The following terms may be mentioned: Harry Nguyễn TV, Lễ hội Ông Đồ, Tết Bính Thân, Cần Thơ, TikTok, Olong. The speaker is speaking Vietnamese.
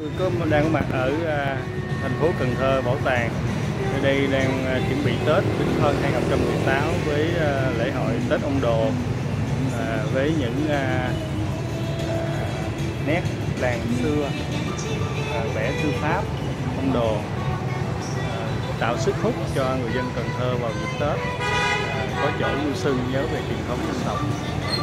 Tôi đang có mặt ở thành phố Cần Thơ, bảo tàng. Ở đây đang chuẩn bị Tết Bính Thân 2018 với lễ hội Tết Ông Đồ, với những nét làng xưa, vẽ thư pháp Ông Đồ, tạo sức hút cho người dân Cần Thơ vào dịp Tết, có chỗ vui xuân nhớ về truyền thống dân tộc.